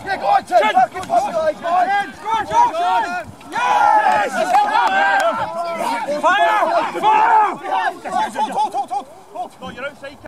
Stick on, Tim! Fucking fucking like mine! Score, Jordan! Yes! Fire! Fire! Hold, hold, hold, hold! Hold! No, you're outside.